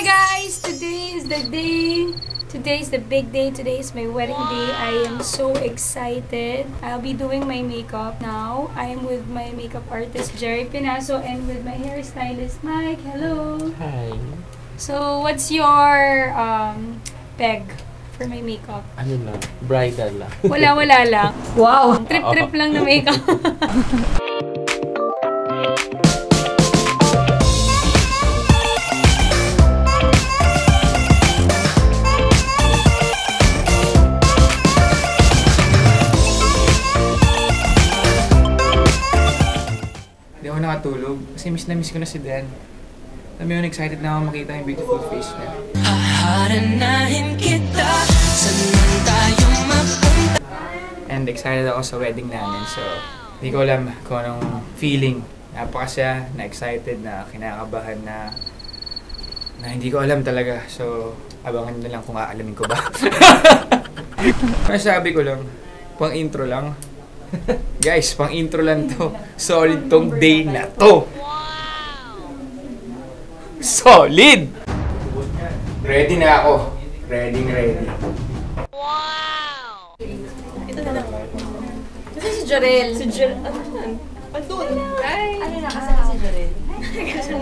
Hi guys! Today is the day. Today is the big day. Today is my wedding day. I am so excited. I'll be doing my makeup now. I am with my makeup artist Jerry Pinaso and with my hairstylist Mike. Hello! Hi! So what's your peg for my makeup? Ano lang? Bridal lang. Wala lang. Wow! Trip lang na makeup. Nakatulog kasi miss ko na si Dan. Alam mo yun, excited na ako makita yung beautiful face niya. And excited ako sa wedding namin, so hindi ko alam kung anong feeling. Napakasaya, na-excited, na kinakabahan, na hindi ko alam talaga. So abangan na lang kung aalamin ko ba. Masabi ko lang, pang intro lang. Guys, pang intro lang to. Solid tong day na to. Solid! Ready na ako. Ready. Wow! Ito na lang. Kasi si Jarel. Si Jarel. Ano yan? Pantun. Ano na? Kasama si Jarel. Kasi si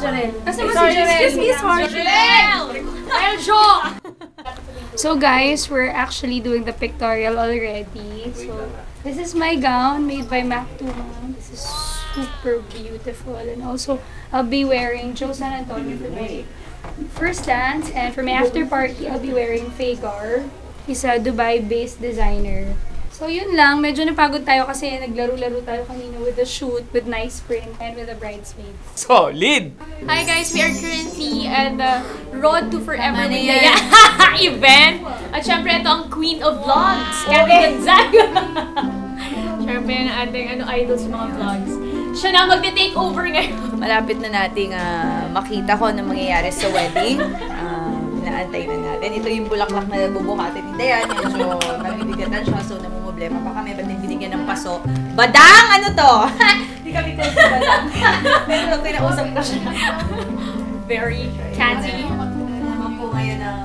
Jarel. Kasama si Jarel. Excuse me, Jarel! Jarel Joe! So guys, we're actually doing the pictorial already. So this is my gown made by Mactuma. This is super beautiful, and also I'll be wearing Joe San Antonio for my first dance, and for my after party I'll be wearing Faygar. He's a Dubai-based designer. So yun lang, medyo napagod tayo kasi naglaro-laro tayo kanina with the shoot, with nice print, and with the bridesmaids. Solid! Hi guys, we are currently at the Road to Forever Manila event. At syempre, ito ang Queen of Vlogs, Catherine Gonzaga. Syempre, ang ating idol sa mga vlogs. Siya na magte-take over ngayon. Malapit na nating makita ko anong mangyayari sa wedding. Naantay na natin. Ito yung bulaklak na bubukatin ni Dianne. Medyo nabibigatan siya, so namumblema pa kami. Ba't binigyan ng paso? Badang! Ano to? Hindi kami close sa badang. Pero kinausap ko siya. Very catty. Ngayon ng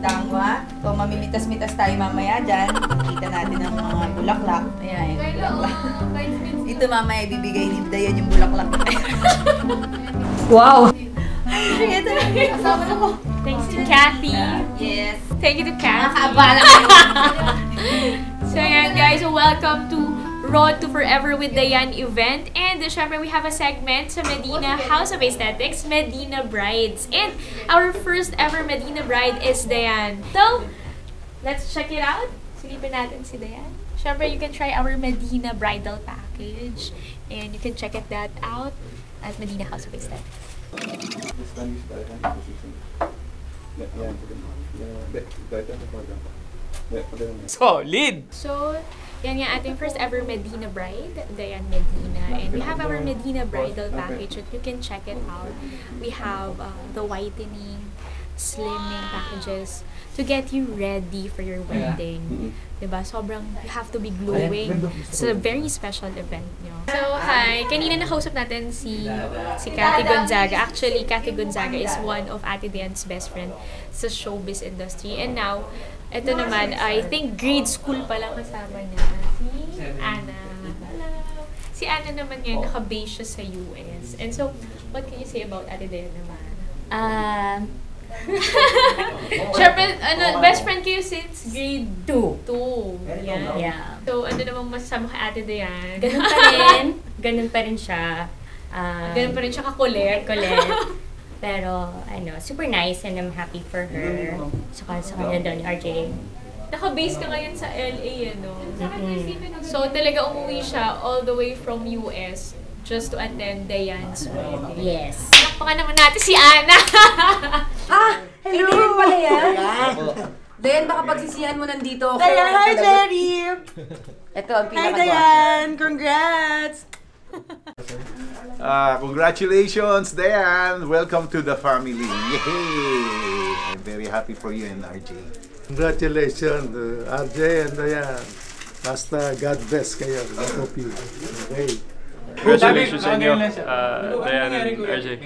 dangwa. So, mamimitas-mitas tayo mamaya dyan. Makikita natin ang mga bulaklak. Ayan, yung bulaklak. Dito mamaya, ibibigay ni Dayan yung bulaklak. Wow! Ito na, kasama na ko. Thanks to Kathy. Yes. Thank you to Kathy. Nakakabala ko. So, ayan guys. So, welcome to Road to Forever with Dianne event, and syempre we have a segment sa Medina House of Aesthetics, Medina Brides, and our first ever Medina Bride is Dianne. So, let's check it out. Silipin natin si Dianne. Syempre you can try our Medina Bridal Package, and you can check it that out at Medina House of Aesthetics. Solid! So, yan yung ating first ever Medina Bride, Dianne Medina. And we have our Medina Bridal Package that you can check it out. We have the whitening, slimming packages to get you ready for your wedding. Diba? Sobrang, you have to be glowing. It's a very special event nyo. So, hi! Kanina nakausap natin si Cathy Gonzaga. Actually, Cathy Gonzaga is one of Ate Dianne's best friend sa showbiz industry. And now, ito naman, I think grade school pa lang kasama niya. Si Anna. Hello. Si Anna naman ngayon, naka-base siya sa US. And so, what can you say about Ate Dianne naman? Siyempre, best friend kayo since grade 2. Yeah. So, ano namang masasama kay Ate Dianne? Ganun pa rin. Ganun pa rin siya. Ganun pa rin siya kakulit. Pero, super nice, and I'm happy for her. Sa kanya doon, RJ. Naka-base ka ngayon sa LA, So, talaga umuwi siya all the way from US just to attend Dianne's wedding. Yes. Napaka naman natin si Anna! Hello! Hindi rin pala yan? Dianne, baka pagsisihan mo nandito. Dianne, hi, Jerry! Ito, ang pinakagawa. Hi, Dianne! Congrats! Congratulations, Dianne! Welcome to the family! Yay! I'm very happy for you and RJ. Congratulations, RJ and Dianne. Basta God bless kayo. I hope you. Okay. Congratulations sa inyo, Dianne and RJ.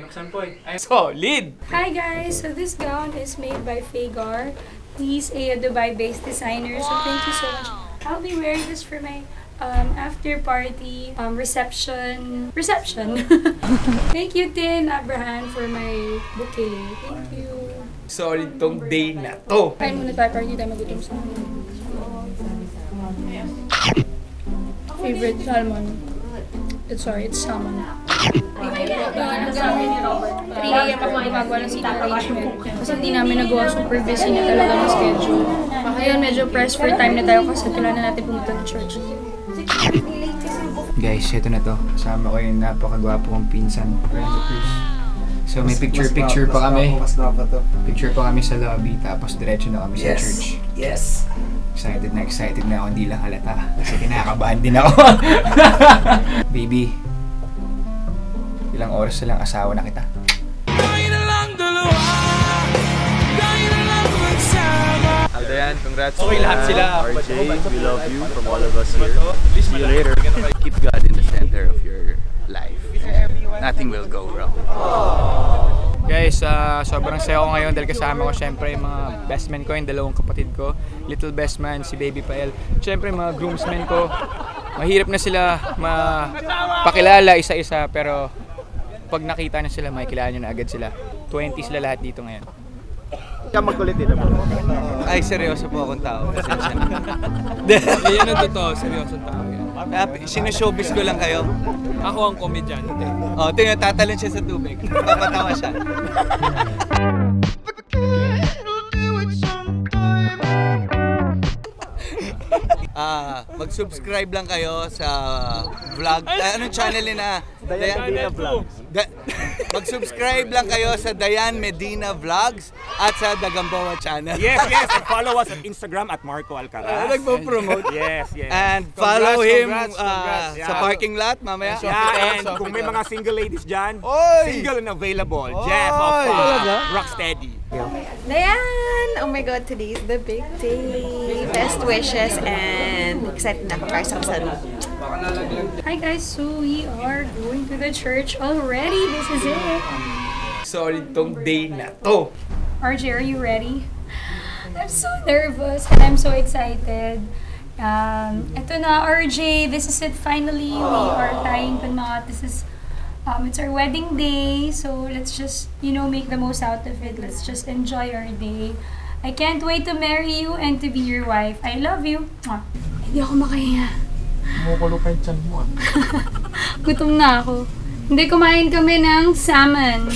Solid! Hi guys! So this gown is made by Faygar. He's a Dubai-based designer, so thank you so much. I'll be wearing this for my after-party reception. Thank you, Tin Abraham, for my bouquet. Thank you. Solid tong day na to! Kain muna tayo para hindi tayo magutom sa favorite salmon. Sorry, it's salmon. 3 AM ako gumagawa ng seat arrangement. Kasi hindi namin nagawa, super busy na talaga ng schedule. Ngayon medyo pressed for time na tayo kasi kailangan na natin pumunta ng church. Guys, ito na to. Kasama ko yung napakagwapo kong pinsan. So may picture-picture pa kami. Picture pa kami sa lobby, tapos diretso na kami sa church. Yes! Excited na ako, hindi lang halata. Kasi kinakabahan din ako. Baby, ilang oras na lang asawa na kita. Dianne, congrats. Okay, lahat sila. RJ, we love you from all of us here. See you later. Keep God in the center of your life. Nothing will go wrong. Guys, sobrang saya ko ngayon dahil kasama ko siyempre yung mga best men ko, yung dalawang kapatid ko. Little best man, si Baby Pael. Siyempre mga groomsmen ko. Mahirap na sila mapakilala isa-isa, pero pag nakita na sila, makikilala nyo na agad sila. 20 sila lahat dito ngayon. Magkulit din naman. Ay, seryoso po akong tao. Yan ang totoo, seryoso tao. Sinashowbiz ko lang kayo. Ako ang komedyante. O, tinatatalon siya sa tubig. Papatawa siya. Mag-subscribe lang kayo sa vlog. Anong channel na? Dianne Medina Vlogs. Mag-subscribe lang kayo sa Dianne Medina Vlogs at sa Dagambawa Channel. Yes, yes. And follow us on Instagram at Marco Alcaraz. Nagpo-promote. Yes, yes. And follow him sa parking lot mamaya. And kung may mga single ladies dyan, single and available. Jeff of Rocksteady. Dianne! Oh my God, today is the big day. Best wishes and excited na ako para sa kasalukuyan. Hi guys, so we are going to the church already. This is it. Solid tong day na to. RJ, are you ready? I'm so nervous and I'm so excited. Ito na, RJ. This is it finally. We are tying the knot. This is it's our wedding day, so let's just, you know, make the most out of it. Let's just enjoy our day. I can't wait to marry you and to be your wife. I love you. Hindi ako makahiya. Mukulo pa yung tiyan mo. Gutom na ako. Hindi, kumain kami ng salmon.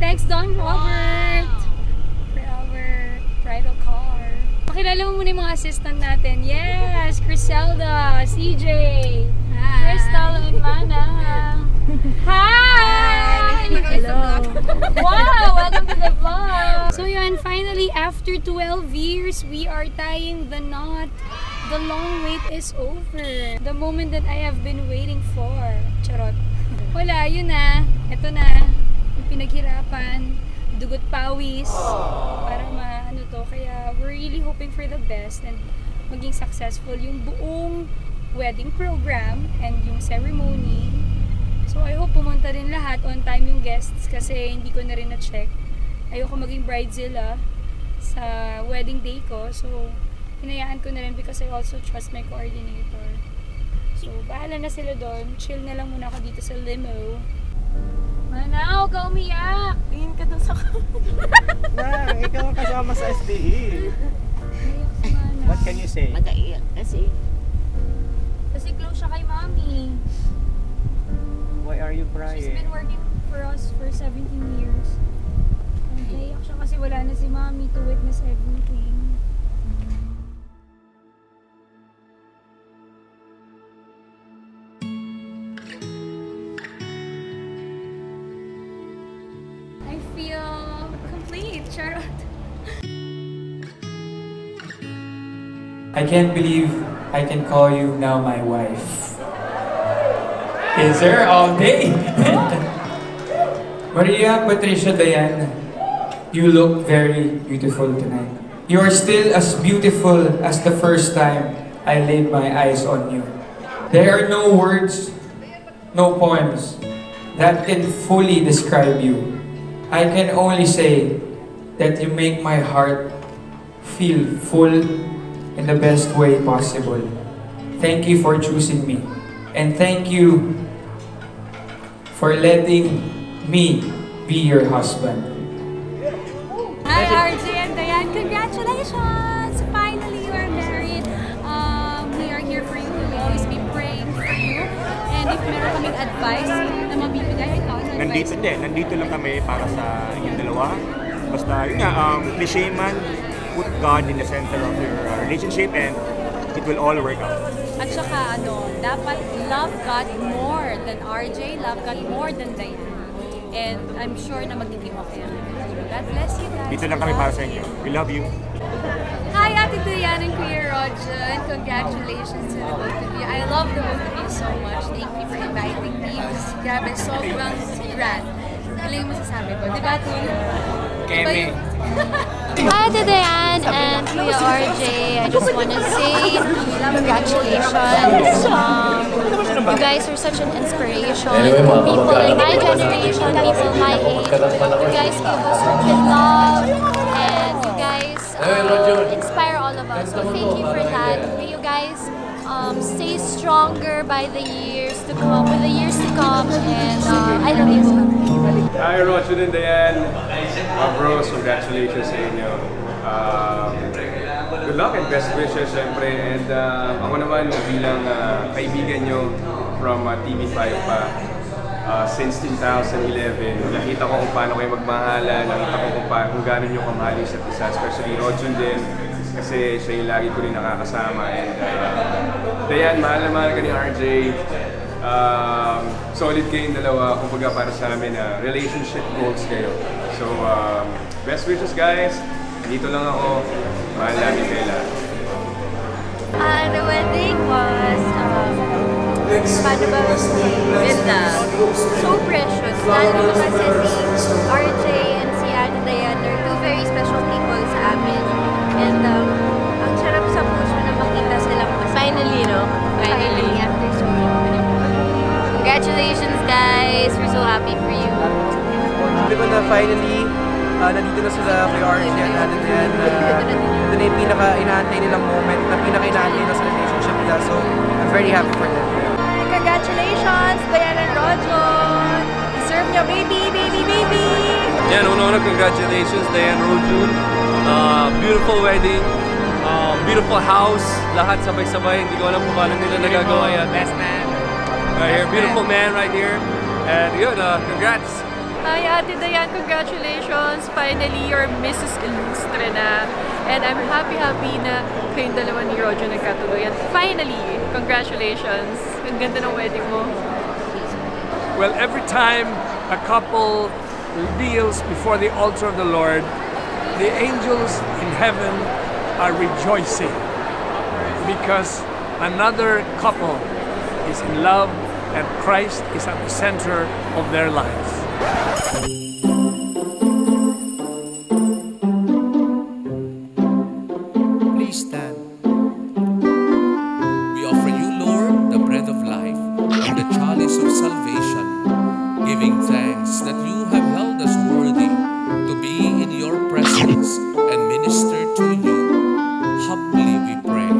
Thanks, Don Robert, for our bridal car. Pakilala mo muna yung mga assistant natin. Yes, Chriselda, CJ, Crystal, and Mana. Hi! Hello. Wow, welcome to the vlog. So, and finally, after 12 years, we are tying the knot. The long wait is over. The moment that I have been waiting for. Charot. Wala, yun na. Ito na. Yung pinaghirapan. Dugot pawis. Para maano to. Kaya we're really hoping for the best and maging successful yung buong wedding program and yung ceremony. So I hope pumunta rin lahat on time yung guests kasi hindi ko na rin na-check. Ayoko maging bridezilla sa wedding day ko. So hinayaan ko na rin because I also trust my coordinator. So, bahala na sila doon. Chill na lang muna ako dito sa limo. Manaw, ka umiyak! Tingin ka doon sa nah, ikaw ang kasama sa SDE. What can you say? Mag-aiyak kasi. Kasi close siya kay Mommy. Why are you crying? She's been working for us for 17 years. Naiyak siya kasi wala na si Mommy to witness everything. I can't believe I can call you now my wife. Is there all day? Maria Patricia Dianne, you look very beautiful tonight. You are still as beautiful as the first time I laid my eyes on you. There are no words, no poems that can fully describe you. I can only say that you make my heart feel full in the best way possible. Thank you for choosing me. And thank you for letting me be your husband. Hi RJ and Dianne, congratulations! Finally you are married. We are here for you. We will always be praying for you. And if meron kaming advice na mabibigay, ikaw ang advice. Nandito lang kami para sa inyong dalawa. Basta yun nga, cliche man, put God in the center of your relationship and it will all work out. At saka, dapat love God more than RJ, love God more than Dianne. And I'm sure na magiging okay. God bless you guys. Dito lang kami para sa inyo. We love you. Hi, Ate Dianne and Kuya Rodjun. Congratulations to the both of you. I love the both of you so much. Thank you for inviting me. Grabe, sobrang grand. Ano yung masasabi ko? Diba, Tin? Kemi. Hi to Dianne and Kuya RJ, I just want to say congratulations. You guys are such an inspiration. People in my generation, people my age, you guys give us love and you guys inspire all of us. So thank you for that. May you guys stay stronger by the years to come, for the years to come, and I love you. Hi, Rodjun and Dianne. Bros, congratulations sa inyo. Good luck and best wishes, syempre. And ako naman bilang kaibigan nyo from TV5 pa since 2011. Nakita ko kung paano kayo magmahalan. Nakita ko kung gano'n nyo kamahalin sa isa. Especially Rodjun din. Kasi siya yung lagi ko rin nakakasama. And Dianne, mahal naman ka ni RJ. Solid kayong dalawa, kumbaga para sa amin na relationship goals kayo. So, best wishes guys! Dito lang ako, mahal namin kayo lahat. The wedding was, paano ba ganda? So precious, lalo ko kasi si RJ and si Ate Dianne are two very special people sa amin. And ang sarap sa puso na makita silang mas. Finally, no? Finally. After so long. Congratulations guys! We're so happy for you. Diba na finally, nandito na sila kay RJ at Ate Dianne. Ito na yung pinaka-inaantay nilang moment, na pinaka-inaantay na sa relationship nila. So, I'm very happy for them. And congratulations, Dianne and Rodjun! Deserve nyo, baby, baby, baby! Yeah, no, congratulations, Dianne and Rodjun. Beautiful wedding, beautiful house, lahat sabay-sabay. Hindi ko alam kung paano nila nagagawa yan. Best man. Right here, beautiful man right here, and yun, congrats! Hi Ate Dianne, congratulations! Finally, you're Mrs. Illustre na, and I'm happy na kayong dalawa ni Rodjun nagkatuloy. And finally, congratulations! Ang ganda ng wedding mo. Well, every time a couple kneels before the altar of the Lord, the angels in heaven are rejoicing. because another couple is in love and Christ is at the center of their lives. Please stand. We offer you, Lord, the bread of life and the chalice of salvation, giving thanks that you have held us worthy to be in your presence and minister to you. Humbly we pray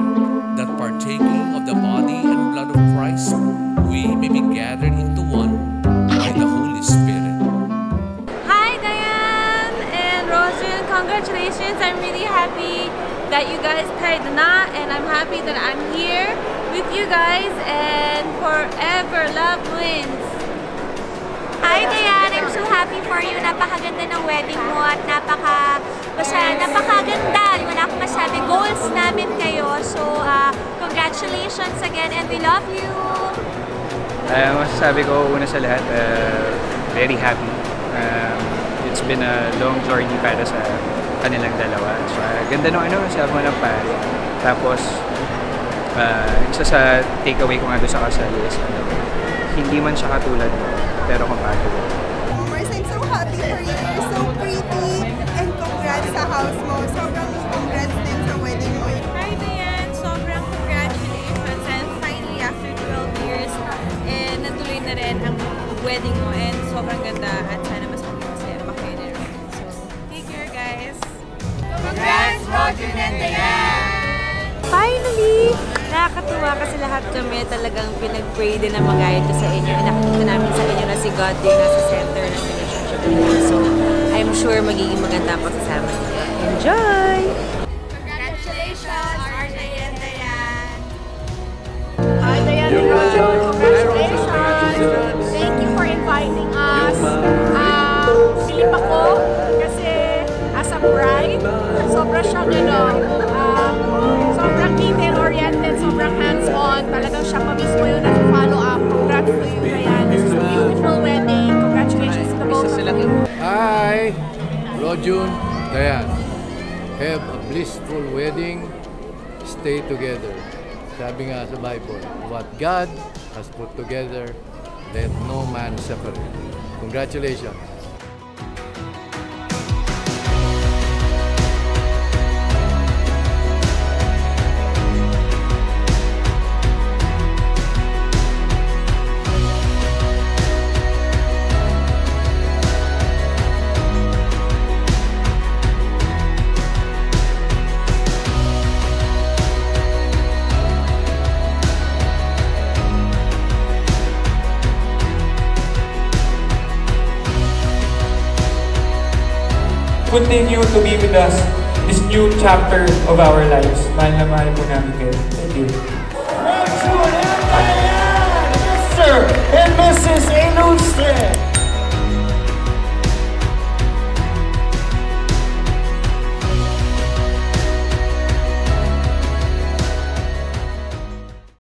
that partaking of the body and blood of Christ, we may be gathered into one by the Holy Spirit. Hi Dianne and Rodjun, congratulations. I'm really happy that you guys tied the knot, and I'm happy that I'm here with you guys, and forever love wins. Hi Dianne, I'm so happy for you. Napakaganda ng wedding mo at napakaganda. Wala akong masabi. Goals namin kayo. So, congratulations again and we love you. Masasabi ko una sa lahat, very happy. It's been a long journey para sa kanilang dalawa. So, ganda ng sabi mo ng pare. Tapos, isa sa takeaway ko nga doon sa kasal is, hindi man siya katulad mo, pero compatible. First, I'm so happy for you. You're so pretty. And congrats sa house mo. Sobrang congrats din sa wedding mo. Hi Dianne, sobrang congratulations. And finally, after 12 years, natuloy na rin ang wedding mo. And sobrang ganda. At sana mas magpapasaya pa kayo na rin. So, take care guys. Congrats, Rodjun and Dianne! Finally! Nakakatuwa kasi lahat kami talagang pinag-pray din na magayad ko sa inyo. Nakikita namin sa inyo na si God din nasa center ng relationship nila. So, I'm sure magiging maganda ang pagsasama niyo. Enjoy! Congratulations, RJ and Dianne! Hi, Dianne and Rodjun! Congratulations! Thank you for inviting us. Pilip ako kasi as a bride, sobra siyang sobrang detail-oriented, sobrang hands-on. Talagang siya pa mismo yun at follow up. Congrats to you, Dianne. This is a beautiful wedding. Congratulations to the both of you. Hi! Rodjun, Dianne. Have a blissful wedding. Stay together. Sabi nga sa Bible, what God has put together, let no man separate. Congratulations. Continue to be with us this new chapter of our lives. Mahal na mahal po namin kayo. Thank you.